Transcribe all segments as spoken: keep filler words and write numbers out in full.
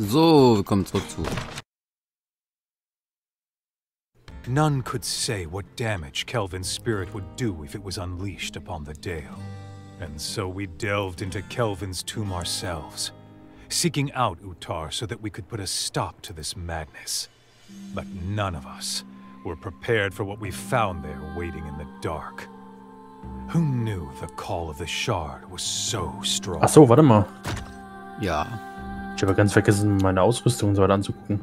So, wir kommen zurück zu. None could say what damage Kelvin's spirit would do if it was unleashed upon the Dale. And so we delved into Kelvin's tomb ourselves, seeking out Utar so that we could put a stop to this madness. But none of us were prepared for what we found there waiting in the dark. Who knew the call of the Shard was so strong? Ach so, warte mal. Ja. Ich habe ganz vergessen, meine Ausrüstung und so weiter anzugucken.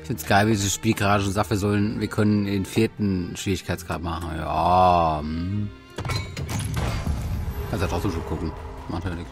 Ich finde es geil, wie dieses Spiel gerade schon sagt, wir sollen, wir können den vierten Schwierigkeitsgrad machen. Ja. Hm. Kannst ja trotzdem schon gucken. Macht ja nichts.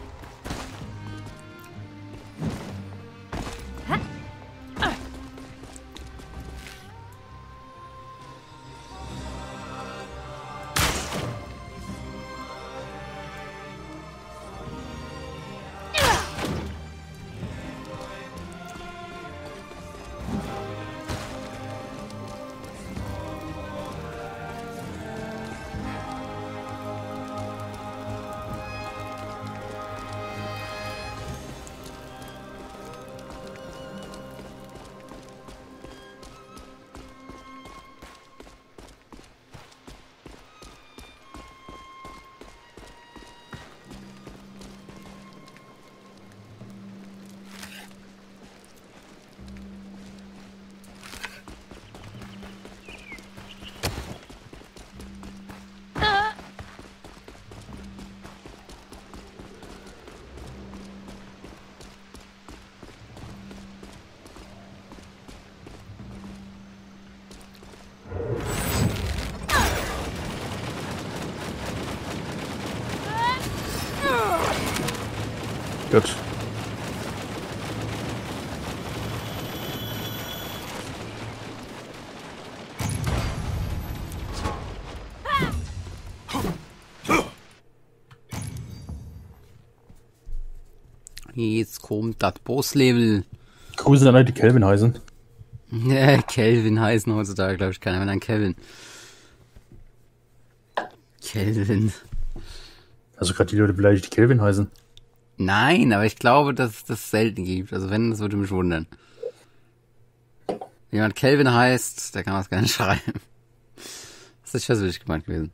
Gut. Jetzt kommt das Bosslevel. Grüße an alle, die Kelvin heißen. Ne, Kelvin heißen heutzutage, glaube ich, keiner mehr, dann Kelvin. Kelvin. Also gerade die Leute vielleicht, die Kelvin heißen. Nein, aber ich glaube, dass es das selten gibt. Also wenn, das würde mich wundern. Wenn jemand Kelvin heißt, der kann das gar nicht schreiben. Das ist persönlich gemeint gewesen.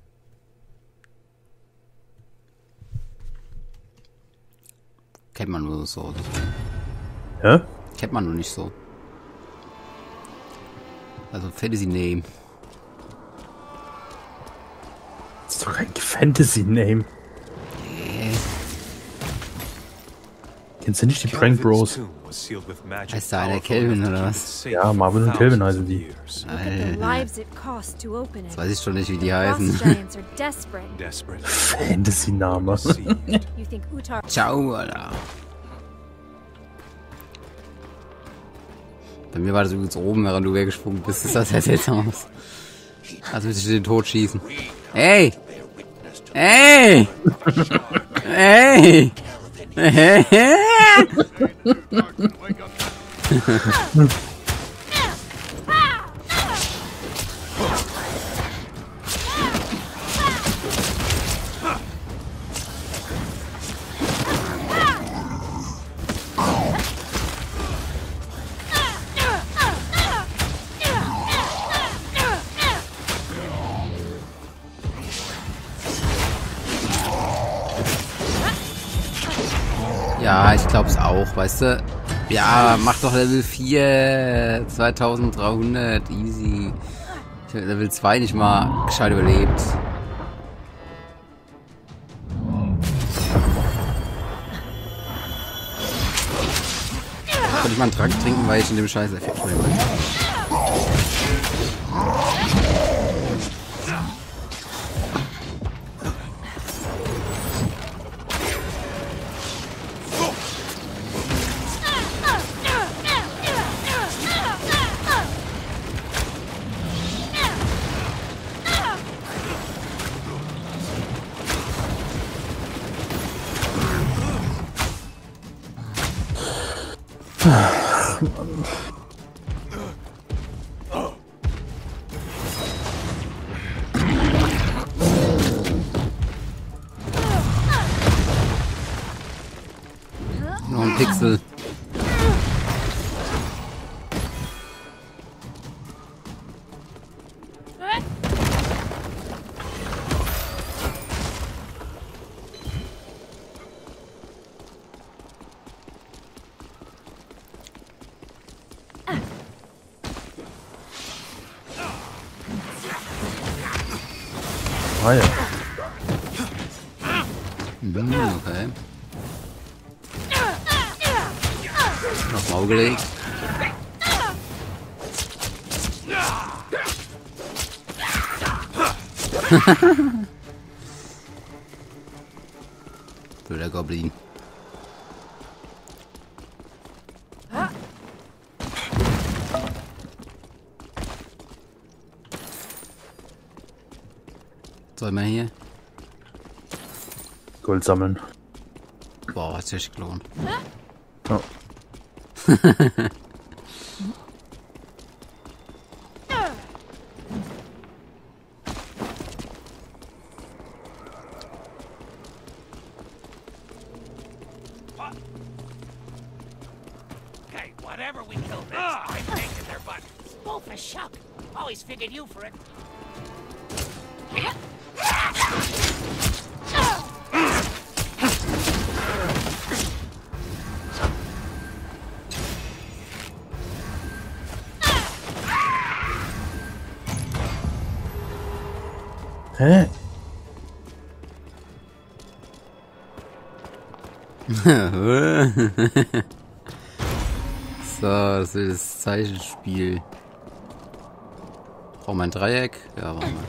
Kennt man nur so. Hä? Kennt man nur nicht so. Also Fantasy-Name. Das ist doch kein Fantasy-Name. Kennst du nicht die Prank Bros? Heißt da einer Kelvin oder was? Ja, Marvin und Kelvin heißen die. Alter. Jetzt weiß ich schon nicht, wie die heißen. Fantasy-Name. Ciao, Alter. Bei mir war das übrigens oben, während du weggesprungen bist. Das sah sehr seltsam aus. Also müsste ich den Tod schießen. Hey! Hey! Hey! Ja, ich glaub's auch, weißt du? Ja, mach doch Level vier, zweitausenddreihundert, easy. Ich hab Level zwei nicht mal gescheit überlebt. Konnte ich mal einen Trank trinken, weil ich in dem Scheiß Effekt von dem bin. Pixel. Ah ja. Hm, okay. Noch Maul gelegt. Blöder Goblin. Soll man hier? Gold sammeln. Boah, hat sich gelohnt. Oh. Okay, whatever we kill next, I'm taking their butt. Both a shock. Always figured you for it. Hä? So, das ist das Zeichenspiel. Brauchen wir ein Dreieck? Ja, brauchen wir.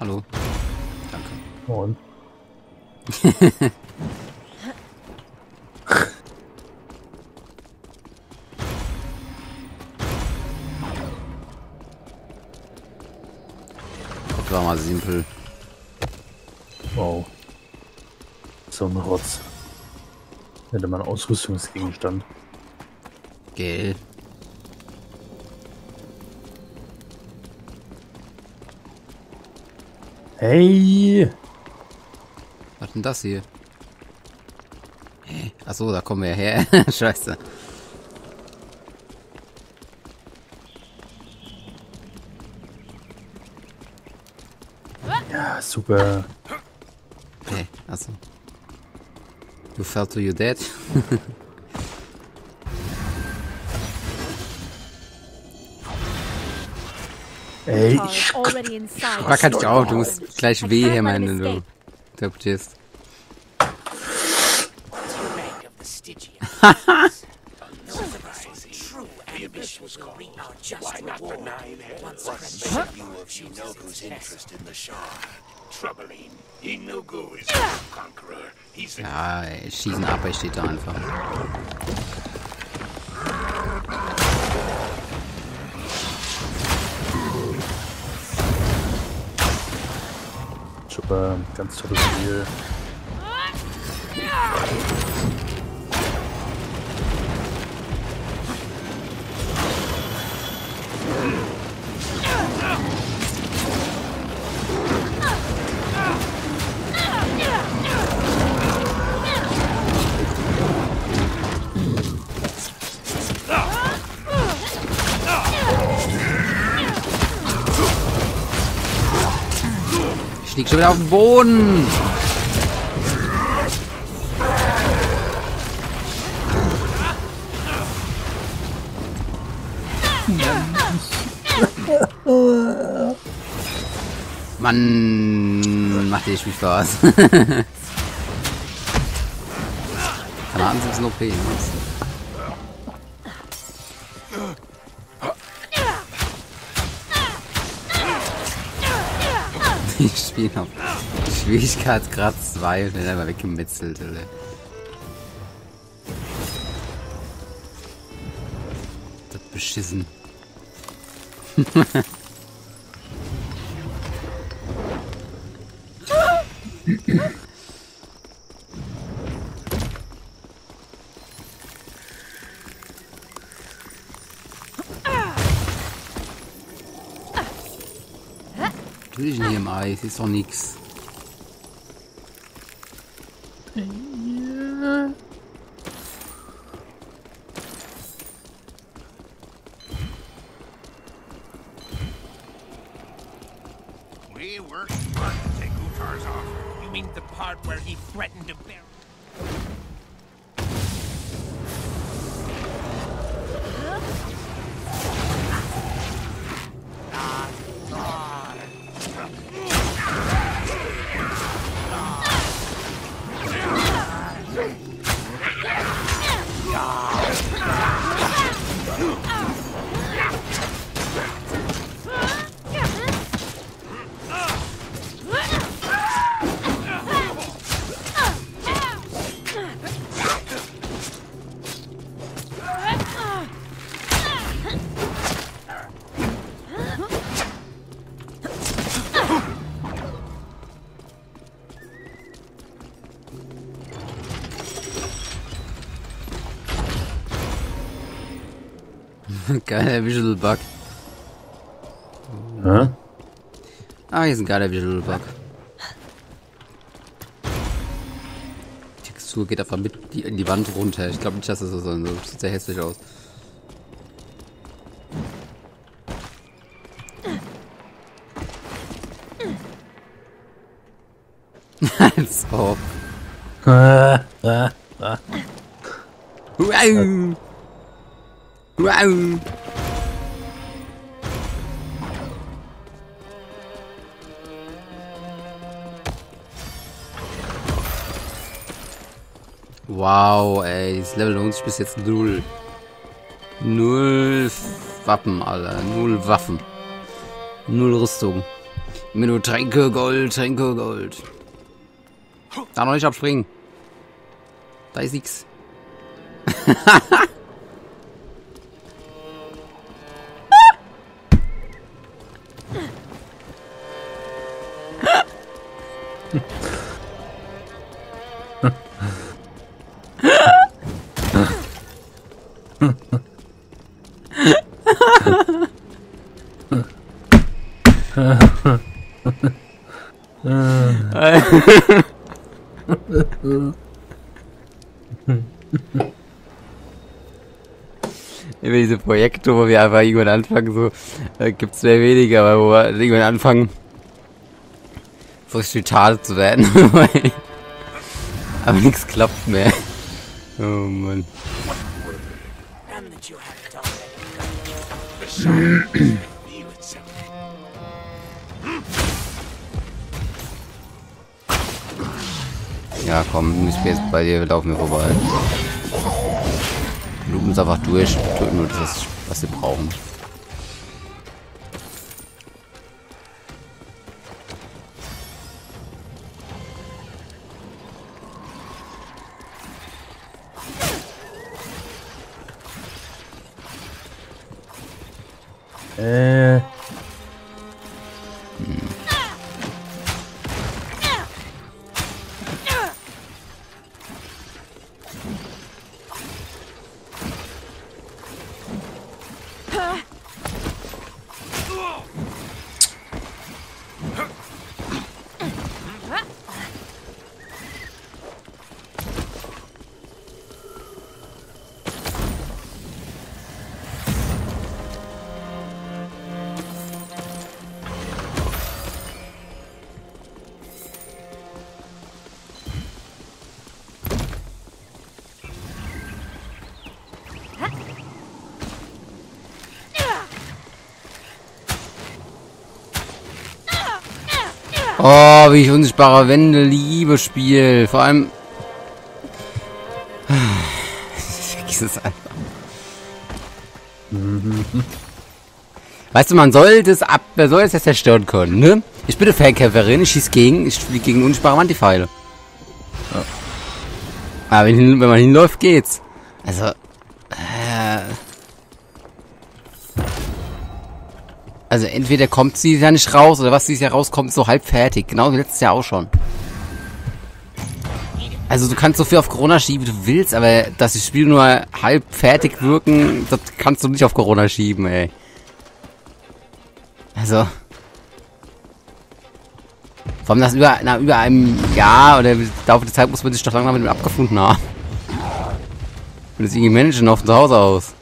Hallo. Danke. Moin. War mal simpel. Wow. So ein Rotz. Hätte man Ausrüstungsgegenstand. Gell. Hey! Was denn das hier? Hey. Achso, da kommen wir her. Scheiße. Super. Hey, also. You fell to your death. Ey, ich racker dich auf, du musst gleich weh her, wenn du interpretierst. Haha! Ja, ey, schießen ab, ich steht da einfach. Super, ganz tolles Spiel. Ich lieg schon wieder auf dem Boden. Mann, macht dir Spiel Spaß. Granaten sind so O P. Ich spiele noch Schwierigkeitsgrad zwei und bin einfach weggemetzelt, Alter. Das ist beschissen. Natürlich nicht im Eis, ist doch nix. Ja. We were smart to take Utar's offer. You mean the part where he threatened to bury? Geiler Visual Bug. Hä? Ah, hier ist ein geiler Visual Bug. Die Textur geht einfach mit die, in die Wand runter. Ich glaube nicht, dass das so sein soll. Sieht sehr hässlich aus. Als ob. Wow! Wow, ey, das Level lohnt sich bis jetzt null. Null Waffen, Alter. Null Waffen. Null Rüstung. Immer nur Tränke, Gold, Tränke, Gold. Da noch nicht abspringen. Da ist nix. Über diese Projekte, wo wir einfach irgendwann anfangen, so äh, gibt es sehr weniger, aber wo wir irgendwann anfangen, richtig schade zu werden. Aber nichts klappt mehr. Oh Mann. Ja, komm, müssen wir jetzt bei dir laufen wir vorbei. Loopen uns einfach durch, töten nur das, was wir brauchen. Äh. Hm. Oh, wie ich unsichtbare Wände liebe, Spiel. Vor allem... Ich vergiss es einfach. Weißt du, man soll das ab... Man soll das jetzt zerstören können, ne? Ich bin eine Fernkämpferin, ich schieß gegen... Ich fliege gegen unsichtbare Wand die Pfeile. Oh. Aber wenn, wenn man hinläuft, geht's. Also... Also entweder kommt sie ja nicht raus, oder was sie ja rauskommt, ist so halb fertig. Genau wie letztes Jahr auch schon. Also du kannst so viel auf Corona schieben, wie du willst, aber dass die Spiele nur halb fertig wirken, das kannst du nicht auf Corona schieben, ey. Also... Vor allem nach über, nach über einem Jahr oder Laufe der Zeit muss man sich doch langsam mit dem abgefunden haben. Und das irgendwie managen auf zu Hause aus.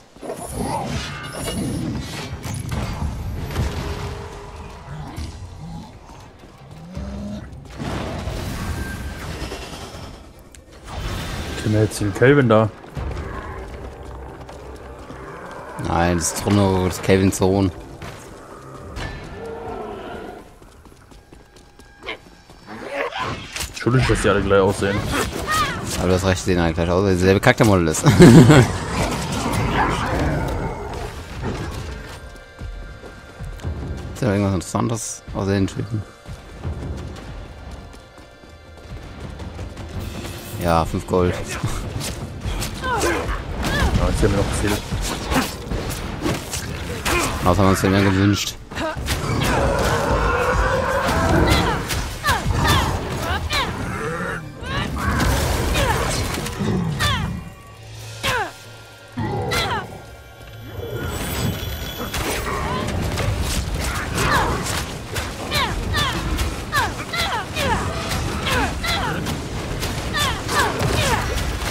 Können wir jetzt den Kelvin da? Nein, das ist Trono, das Kelvins Sohn. Entschuldigung, dass die alle gleich aussehen. Aber du hast recht, sehen alle gleich aus, weil derselbe Charakter Model ist. Ist ja noch irgendwas Interessantes außer den Typen. Ja, fünf Gold. Ja, jetzt haben wir noch viel. Was haben wir uns denn mehr gewünscht?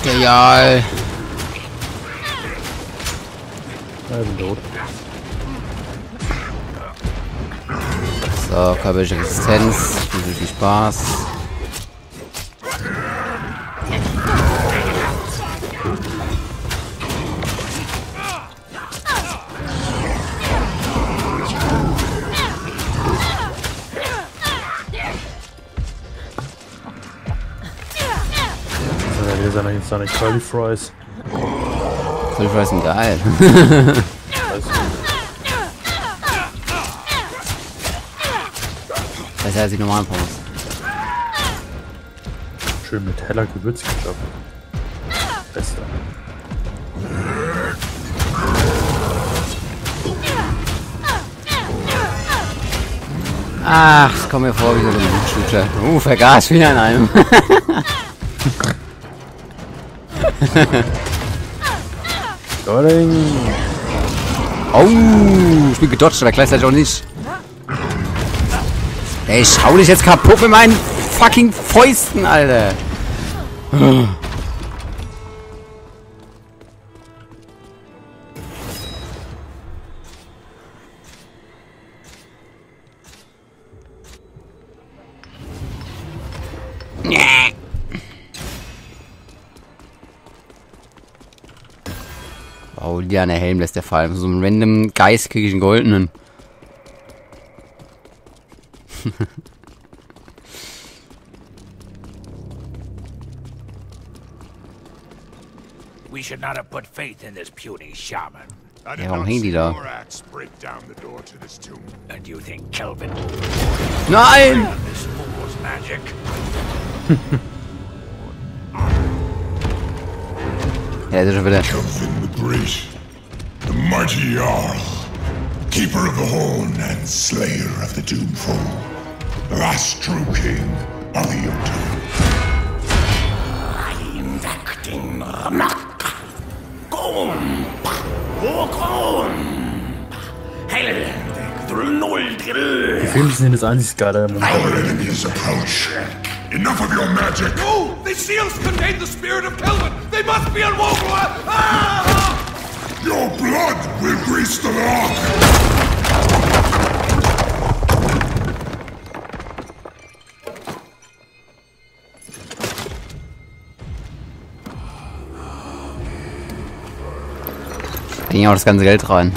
Genial! Ja, ich bin tot. So, körperliche Resistenz, viel Spaß. Hier sind jetzt seine Curly Fries. Curly Fries sind geil. Das heißt, die normalen Pommes. Schön mit heller Gewürzketchup. Beste. Ach, ich komme mir vor wie so ein Blutschützer. Uh, vergaß wieder an einem. Oh, ich bin gedodged, aber gleichzeitig auch nicht. Ey, ich hau dich jetzt kaputt mit meinen fucking Fäusten, Alter. Oh, der Helm lässt der fallen. So einem random Geist kriege ich einen goldenen. We should not have put faith in this puny shaman. I did not see Morax break down the door to this tomb. And you think Kelvin? Nein! This fool's magic. Ja, das ist schon wieder. Kelvin the Great, the mighty Jarl, Keeper of the Horn and Slayer of the Doomfall. The last true king of the Utar. Die Filme sind das einzig geile. Our enemies approach. Enough of your magic. No, the seals contain the spirit of Kelvin. They must be unwoven. Ah! Your blood will grease the lock. Da ging auch das ganze Geld rein.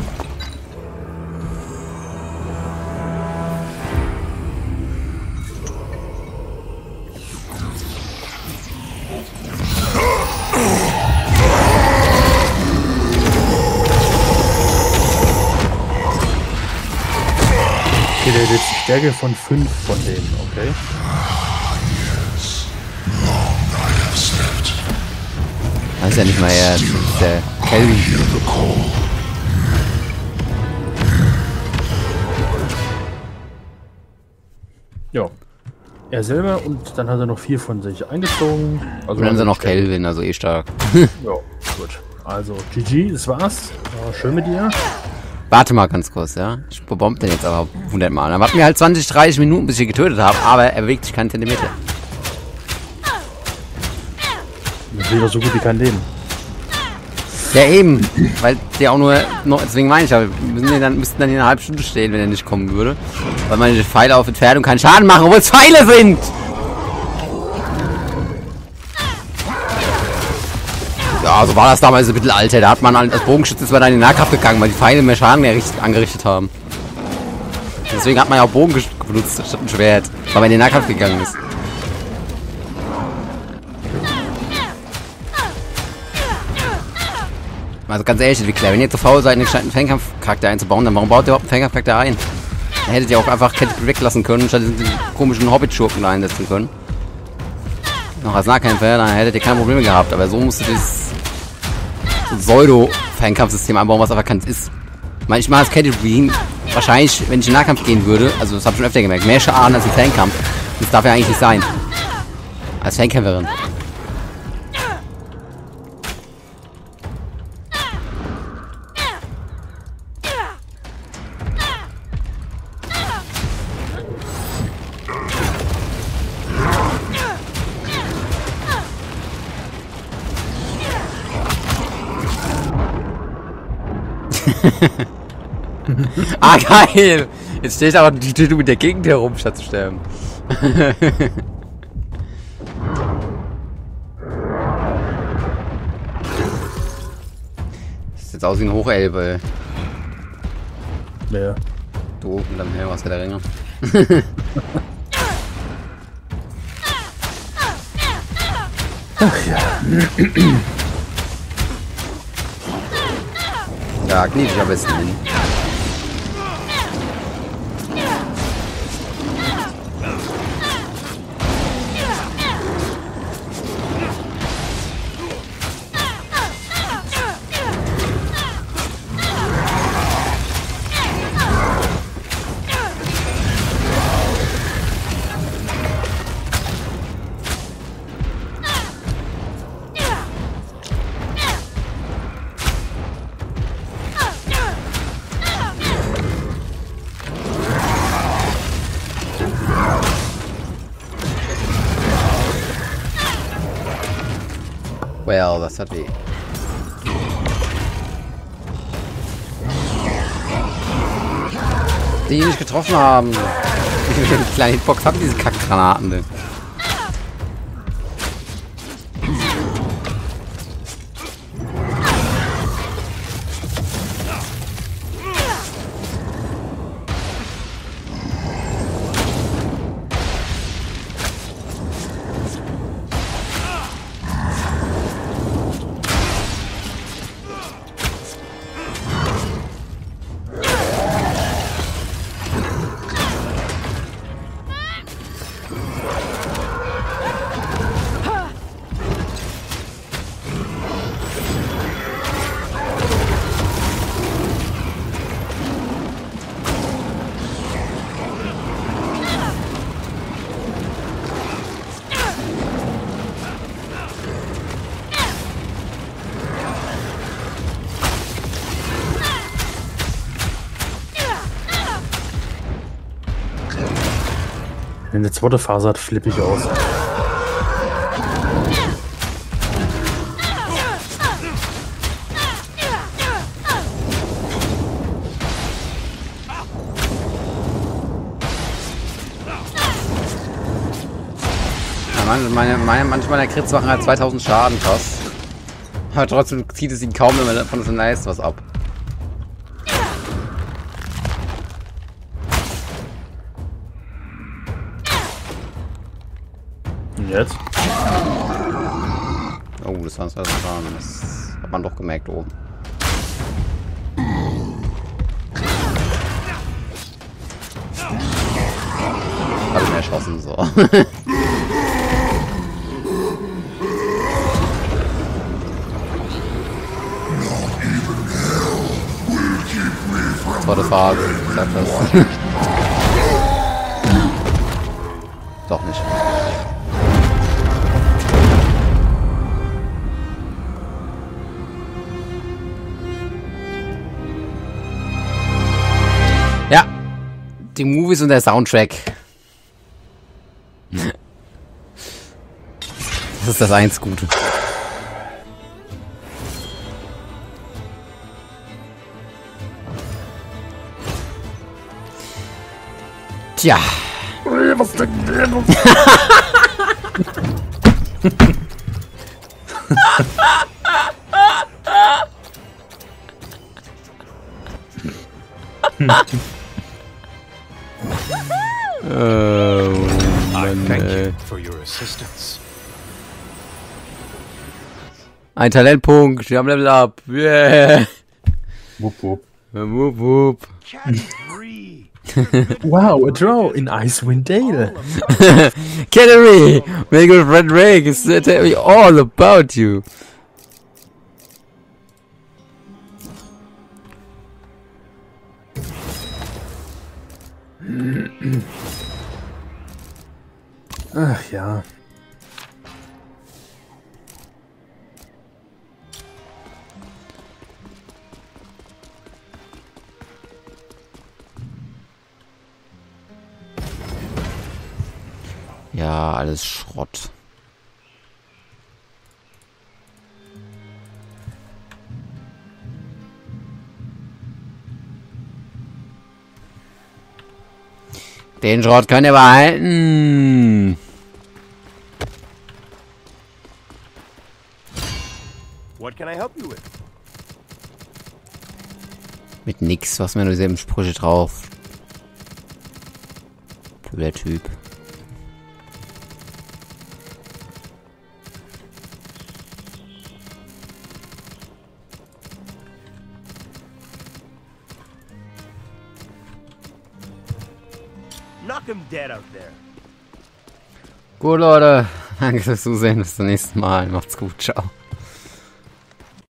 Okay, der hat jetzt die Stärke von fünf von denen, okay? Das ist ja nicht mal er, der Kelvin. Ja. Er selber und dann hat er noch vier von sich eingezogen. Also und dann ist er noch Kelvin, also eh stark. Ja, gut. Also, G G, das war's. War schön mit dir. Warte mal ganz kurz, ja? Ich bombe den jetzt aber hundertmal. Dann warten wir halt zwanzig, dreißig Minuten, bis ich ihn getötet habe, aber er bewegt sich keinen Zentimeter. Das will doch so gut wie kein Leben. Ja, eben. Weil der auch nur noch, deswegen meine ich ja, wir müssen dann, müssten dann hier eine halbe Stunde stehen, wenn er nicht kommen würde. Weil man die Pfeile auf Entfernung keinen Schaden machen, obwohl es Pfeile sind! Ja, so war das damals im Mittelalter. Da hat man als Bogenschütze ist man dann in den Nahkampf gegangen, weil die Feinde mehr Schaden mehr angerichtet haben. Deswegen hat man ja auch Bogen benutzt statt ein Schwert, weil man in den Nahkampf gegangen ist. Also ganz ehrlich, Entwickler, wenn ihr zu faul seid, einen gescheiten Fernkampfcharakter einzubauen, dann warum baut ihr überhaupt einen Fernkampfcharakter ein? Dann hättet ihr auch einfach Kette weglassen können, statt diesen komischen Hobbit-Schurken einsetzen können. Noch als Nahkämpfer, dann hättet ihr keine Probleme gehabt, aber so musstet ihr das Pseudo-Fernkampfsystem einbauen, was einfach keins ist. Ich meine, ich mache das Category wahrscheinlich, wenn ich in den Nahkampf gehen würde, also das habe ich schon öfter gemerkt, mehr Schaden als im Fernkampf. Das darf ja eigentlich nicht sein. Als Fernkämpferin. Ah, geil! Jetzt steht aber die Tüte mit der Gegend herum, statt zu sterben. Das ist jetzt aus wie ein Hochelbe. Ja. Du und dann her, was für der Ringe. Ach ja. Da knie ich am besten hin. Well, das hat weh. Die nicht getroffen haben. Ich will eine kleine Hitbox haben, diese Kackgranaten. Ne? Wenn der zweite Phase hat, flippe ich aus. Meine, meine, manchmal der Kritz machen halt zweitausend Schaden fast. Aber trotzdem zieht es ihn kaum immer von seinem Leist was ab. Jetzt? Oh, das war das Schaden. Das hat man doch gemerkt oben. Hab ich mir erschossen, so. Das war das Phase. Doch nicht. Ja, die Movies und der Soundtrack. Das ist das einzig Gute. Tja. Was denn? Oh, Mann, ein Talentpunkt, wir haben Level Up. Yeah. Wupp, wupp. Wupp, wupp. Wow, a Drow in Icewind Dale. Canary, my good friend Riggs, tell me all about you. Ach ja. Ja, alles Schrott. Den Schrott könnt ihr behalten. What can I help you with? Mit nix, was mir nur dieselben Sprüche drauf. Blöder Typ. Gut, Leute. Danke fürs Zusehen. Bis zum nächsten Mal. Macht's gut. Ciao.